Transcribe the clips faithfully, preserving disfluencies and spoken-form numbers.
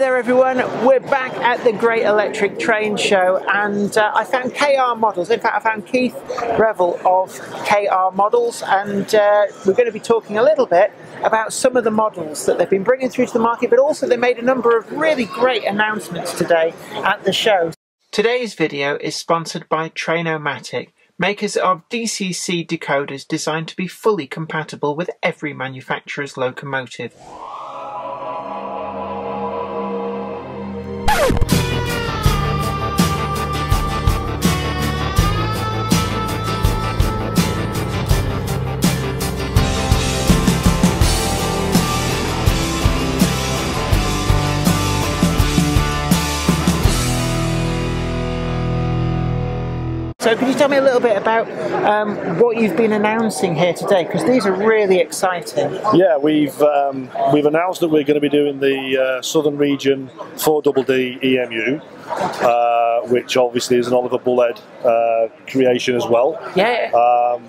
Hi there everyone, we're back at the Great Electric Train Show, and uh, I found K R Models. In fact, I found Keith Revel of K R Models, and uh, we're going to be talking a little bit about some of the models that they've been bringing through to the market, but also they made a number of really great announcements today at the show. Today's video is sponsored by Train-O-Matic, makers of D C C decoders designed to be fully compatible with every manufacturer's locomotive. So could you tell me a little bit about um, what you've been announcing here today? Because these are really exciting. Yeah, we've um, we've announced that we're going to be doing the uh, Southern Region four D D E M U, uh, which obviously is an Oliver Bullard uh, creation as well. Yeah. Um,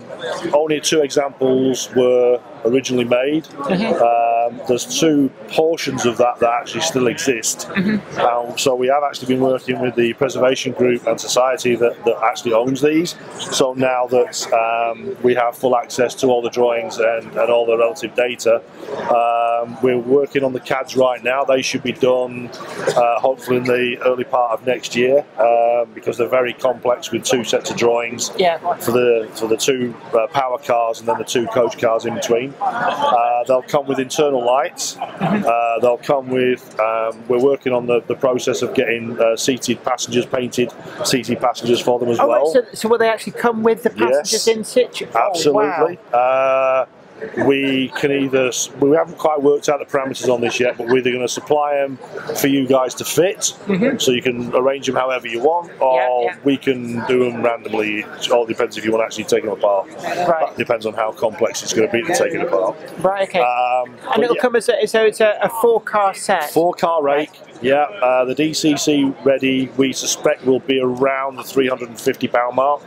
only two examples were originally made. Mm-hmm. um, there's two portions of that that actually still exist. Mm-hmm. um, so we have actually been working with the preservation group and society that, that actually owns these, so now that um, we have full access to all the drawings and, and all the relative data, um, we're working on the C A Ds right now. They should be done uh, hopefully in the early part of next year, uh, because they're very complex with two sets of drawings. Yeah. for the for the two uh, power cars and then the two coach cars in between. Uh, they'll come with internal lights. Uh, they'll come with. Um, we're working on the, the process of getting uh, seated passengers painted, seated passengers for them as oh, well. Right, so, so will they actually come with the passengers yes, in situ? Absolutely. Oh, wow. uh, We can either, we haven't quite worked out the parameters on this yet, but we're either going to supply them for you guys to fit, mm-hmm. so you can arrange them however you want, or yeah, yeah. we can do them randomly. It all depends if you want to actually take them apart. Right. That depends on how complex it's going to be to take it apart. Right, okay. Um, and it'll yeah. come as a, so it's a, a four-car set? Four-car rake. Right. Yeah, uh, the D C C ready, we suspect, will be around the three hundred and fifty pound mark,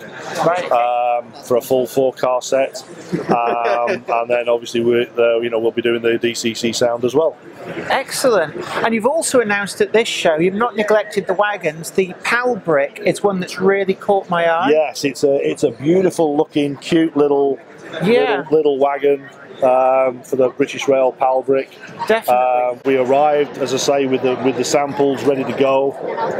right, um, for a full four-car set, um, and then obviously we're, uh, you know, we'll be doing the D C C sound as well. Excellent. And you've also announced at this show, you've not neglected the wagons. The Palbrick is one that's really caught my eye. Yes, it's a it's a beautiful looking, cute little yeah. little, little wagon. Um, for the British Rail Palbrick. Definitely. Um, we arrived, as I say, with the with the samples ready to go.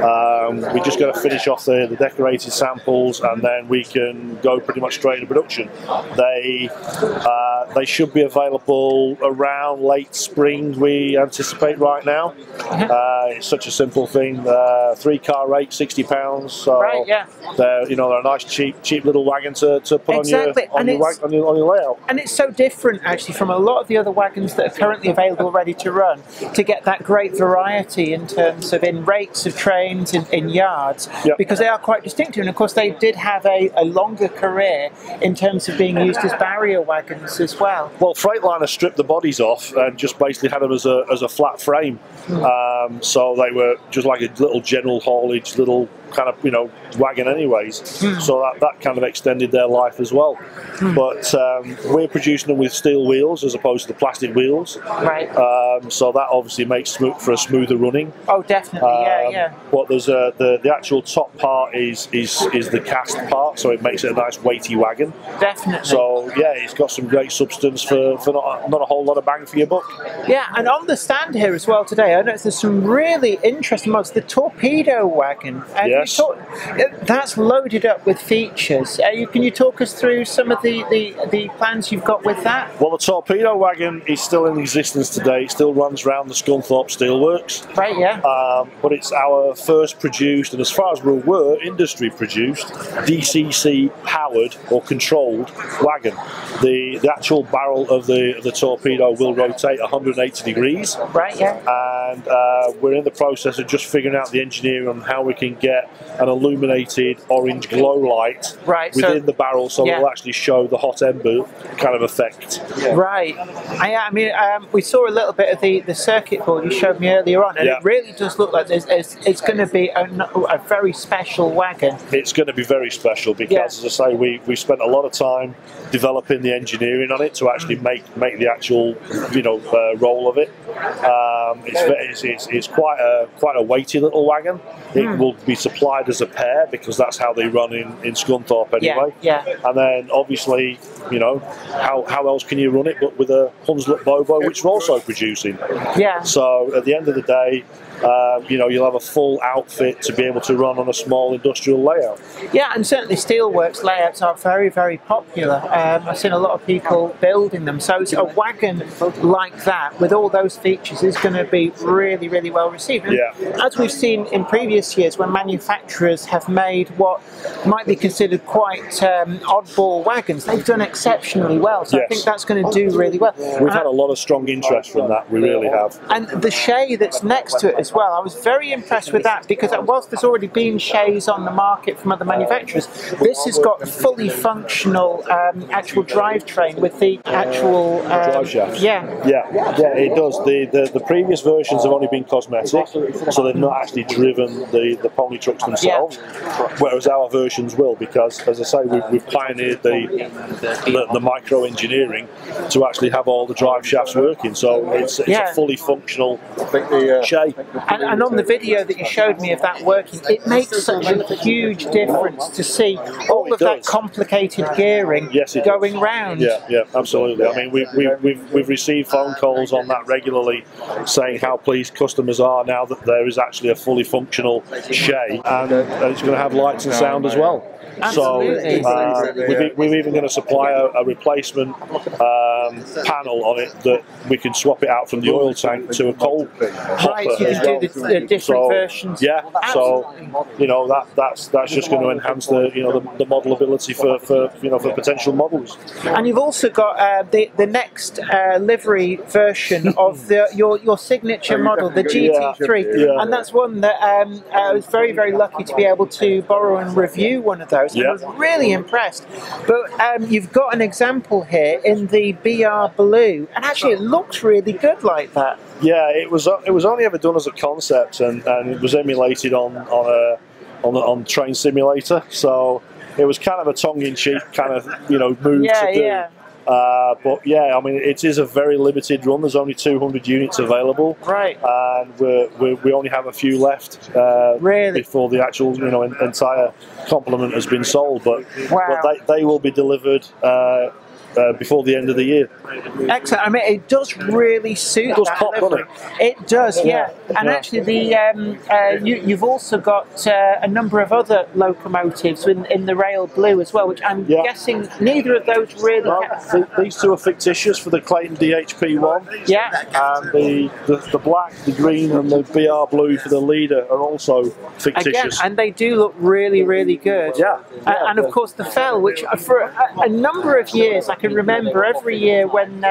Um, we just got to finish off the, the decorated samples, and then we can go pretty much straight into production. They uh, they should be available around late spring, we anticipate right now. Uh, it's such a simple thing. Uh, three car rake, sixty pounds. So right, yeah. They're you know they're a nice cheap cheap little wagon to, to put exactly. on your on your, wag on your on your layout. And it's so different, actually, from a lot of the other wagons that are currently available ready to run, to get that great variety in terms of in rates of trains and in, in yards, yep. because they are quite distinctive, and of course they did have a, a longer career in terms of being used as barrier wagons as well. Well, Freightliner stripped the bodies off and just basically had them as a, as a flat frame, mm. um, so they were just like a little general haulage little kind of, you know, wagon anyways, mm. so that, that kind of extended their life as well. Mm. But um, we're producing them with steel wheels as opposed to the plastic wheels. Right. Um, so that obviously makes for a smoother running. Oh, definitely, um, yeah, yeah. But there's a, the, the actual top part is, is, is the cast part, so it makes it a nice weighty wagon. Definitely. So, yeah, it's got some great substance for, for not, not a whole lot of bang for your buck. Yeah, and on the stand here as well today, I noticed there's some really interesting models. The torpedo wagon. And yeah. Talk, that's loaded up with features. Uh, you, can you talk us through some of the, the, the plans you've got with that? Well, the torpedo wagon is still in existence today. It still runs around the Scunthorpe Steelworks. Right, yeah. Um, but it's our first produced, and as far as we were, industry produced, D C C powered or controlled wagon. The, the actual barrel of the, the torpedo will rotate one hundred eighty degrees. Right, yeah. And uh, we're in the process of just figuring out the engineering on how we can get an illuminated orange glow light right, within so, the barrel, so yeah. it'll actually show the hot ember kind of effect. Yeah. Right. I, I mean, um, we saw a little bit of the, the circuit board you showed me earlier on, and yeah. it really does look like it's, it's, it's going to be a, a very special wagon. It's going to be very special because, yeah. as I say, we, we spent a lot of time developing the engineering on it to actually make, make the actual, you know, uh, roll of it. Um, it's very, but it's, it's, it's quite a quite a weighty little wagon. It mm. will be supplied as a pair because that's how they run in, in Scunthorpe anyway. Yeah, yeah. And then obviously, you know, how, how else can you run it but with a Hunslet Bobo, which we're also producing. Yeah. So at the end of the day, um, you know, you'll have a full outfit to be able to run on a small industrial layout. Yeah, and certainly steelworks layouts are very, very popular. Um, I've seen a lot of people building them. So it's a wagon like that with all those features is going to be really, really well received. And yeah. as we've seen in previous years when manufacturers have made what might be considered quite um, oddball wagons, they've done exceptionally well. So yes. I think that's going to do really well. We've uh, had a lot of strong interest from that, we really have. And the Shay that's next to it as well, I was very impressed with that because whilst there's already been Shays on the market from other manufacturers, this has got fully functional um, actual drivetrain with the actual... Um, drive shafts. Yeah. yeah. Yeah, it does. The, the, the previous versions have only been cosmetic, so they've not actually driven the, the pony trucks themselves, yeah. whereas our versions will because, as I say, we've, we've pioneered the, the, the micro-engineering to actually have all the drive shafts working, so it's, it's yeah. a fully functional shape. And, and on the video that you showed me of that working, it makes such a huge difference to see all oh, of does. that complicated gearing yes, going does. round. Yeah, yeah, absolutely. I mean, we, we, we've, we've received phone calls on that regularly saying how pleased customers are now that there is actually a fully functional Shay, and, and it's going to have lights and sound as well. Absolutely. So uh, we've, we're even going to supply a, a replacement um, panel on it that we can swap it out from the oil tank to a coal hopper. You can do the, the different so, versions. Yeah. Absolutely. So you know that that's that's just going to enhance the you know the, the modelability for, for you know for potential models. And you've also got uh, the the next uh, livery version of the your your signature model, the G T three, yeah, yeah. and that's one that um, I was very very lucky to be able to borrow and review one of those. Yep. I was really impressed, but um, you've got an example here in the B R Blue, and actually it looks really good like that. Yeah, it was it was only ever done as a concept, and, and it was emulated on on a on, a, on Train Simulator, so it was kind of a tongue-in-cheek kind of you know move yeah, to do. Yeah. Uh, but yeah, I mean, it is a very limited run. There's only two hundred units available, right? And we're, we're, we only have a few left uh, really? before the actual, you know, entire complement has been sold. But, wow. but they, they will be delivered uh, uh, before the end of the year. Excellent. I mean, it does really suit. It does that pop, doesn't it? It does, yeah. yeah. And yeah. actually, the um, uh, you, you've also got uh, a number of other locomotives in, in the Rail Blue as well, which I'm yeah. guessing neither of those really. No, the, these two are fictitious for the Clayton D H P one. Yeah. And the, the the black, the green, and the B R Blue for the leader are also fictitious. Again, and they do look really, really good. Yeah. yeah uh, and of course, the Fell, which for a, a number of years, I can remember every year when. Uh,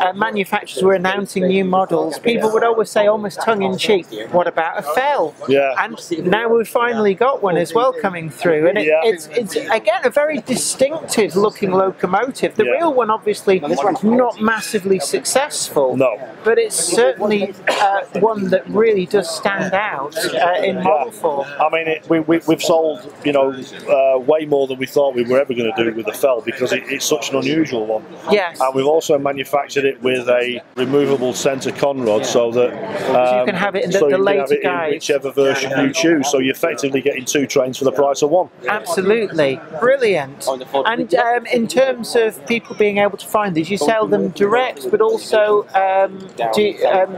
uh, manufacturers were announcing new models, people would always say almost tongue-in-cheek, what about a Fell? Yeah. And now we've finally got one as well coming through, and it, yeah. it's, it's again a very distinctive looking locomotive. The yeah. real one obviously not massively successful, no. but it's certainly uh, one that really does stand out uh, in model yeah. form. I mean, it, we, we, we've sold you know uh, way more than we thought we were ever going to do with the Fell because it, it's such an unusual one. Yes. And we've also made manufactured it with a removable centre conrod so that um, so you can have it in the, so the later guide, whichever version you choose, so you're effectively getting two trains for the price of one. Absolutely brilliant. And um, in terms of people being able to find these, you sell them direct, but also um, do you, um,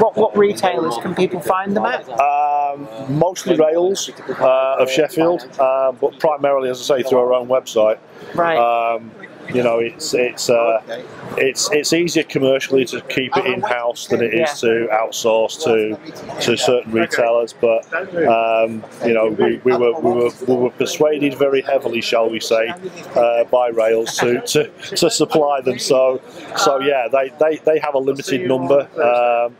what, what retailers can people find them at? Um, mostly Rails uh, of Sheffield, uh, but primarily, as I say, through our own website. Right. Um, you know, it's it's uh, it's it's easier commercially to keep it in house than it is yeah. to outsource to to certain retailers. But um, you know, we, we were we were we were persuaded very heavily, shall we say, uh, by Rails to, to to supply them. So so yeah, they they they have a limited number. Um,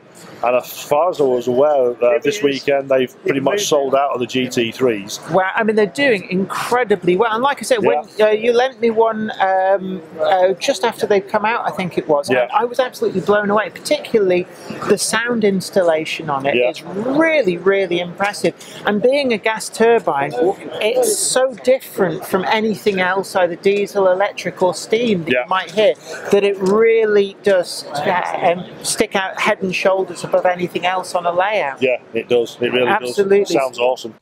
And as far as I was aware, uh, this weekend they've pretty much sold out of the G T threes. Wow, I mean, they're doing incredibly well. And like I said, yeah. when uh, you lent me one um, uh, just after they'd come out, I think it was, yeah. I, I was absolutely blown away, particularly the sound installation on it. Yeah. It's really, really impressive. And being a gas turbine, it's so different from anything else, either diesel, electric or steam that yeah. you might hear, that it really does uh, um, stick out head and shoulders above above anything else on a layout. Yeah, it does. It really Absolutely. does. It sounds awesome.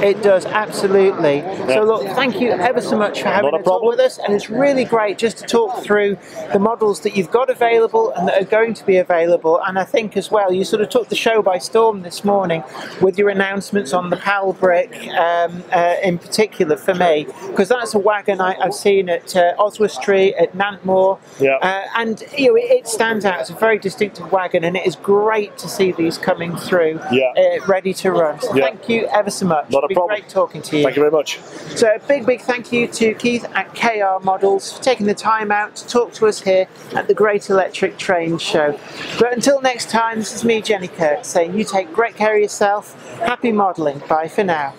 It does, absolutely. Yeah. So look, thank you ever so much for having a talk with us, and it's really great just to talk through the models that you've got available and that are going to be available. And I think as well, you sort of took the show by storm this morning with your announcements on the Palbrick um, uh, in particular for me, because that's a wagon I, I've seen at uh, Oswestry, at Nantmore, yeah. uh, and you know, it, it stands out. It's a very distinctive wagon, and it is great to see these coming through, yeah. uh, ready to run. So yeah. thank you ever so much. Not a Problem. Great talking to you. Thank you very much. So a big, big thank you to Keith at K R Models for taking the time out to talk to us here at the Great Electric Train Show. But until next time, this is me, Jenny Kirk, saying you take great care of yourself. Happy modelling. Bye for now.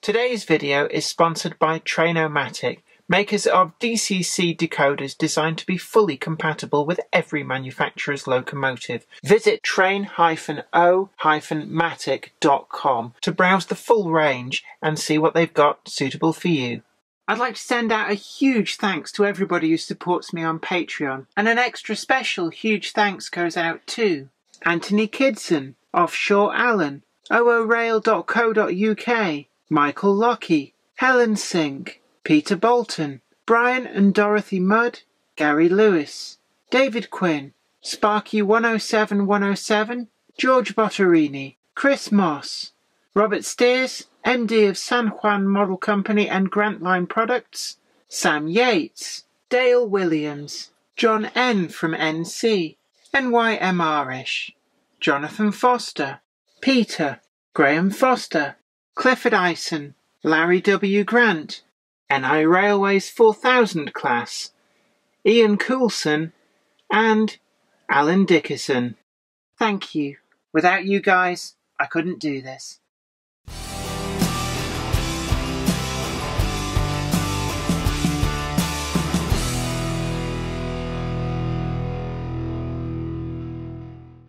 Today's video is sponsored by Train-O-Matic, makers of D C C decoders designed to be fully compatible with every manufacturer's locomotive. Visit train dash o dash matic dot com to browse the full range and see what they've got suitable for you. I'd like to send out a huge thanks to everybody who supports me on Patreon, and an extra special huge thanks goes out to Anthony Kidson, Offshore Allen, O O Rail dot co dot U K, Michael Lockie, Helen Sink, Peter Bolton, Brian and Dorothy Mudd, Gary Lewis, David Quinn, Sparky one oh seven one oh seven, George Bottorini, Chris Moss, Robert Steers, M D of San Juan Model Company and Grantline Products, Sam Yates, Dale Williams, John N from N C, N Y M R ish, Jonathan Foster, Peter, Graham Foster, Clifford Ison, Larry W Grant, N I Railways four thousand class, Ian Coulson and Alan Dickerson. Thank you. Without you guys, I couldn't do this.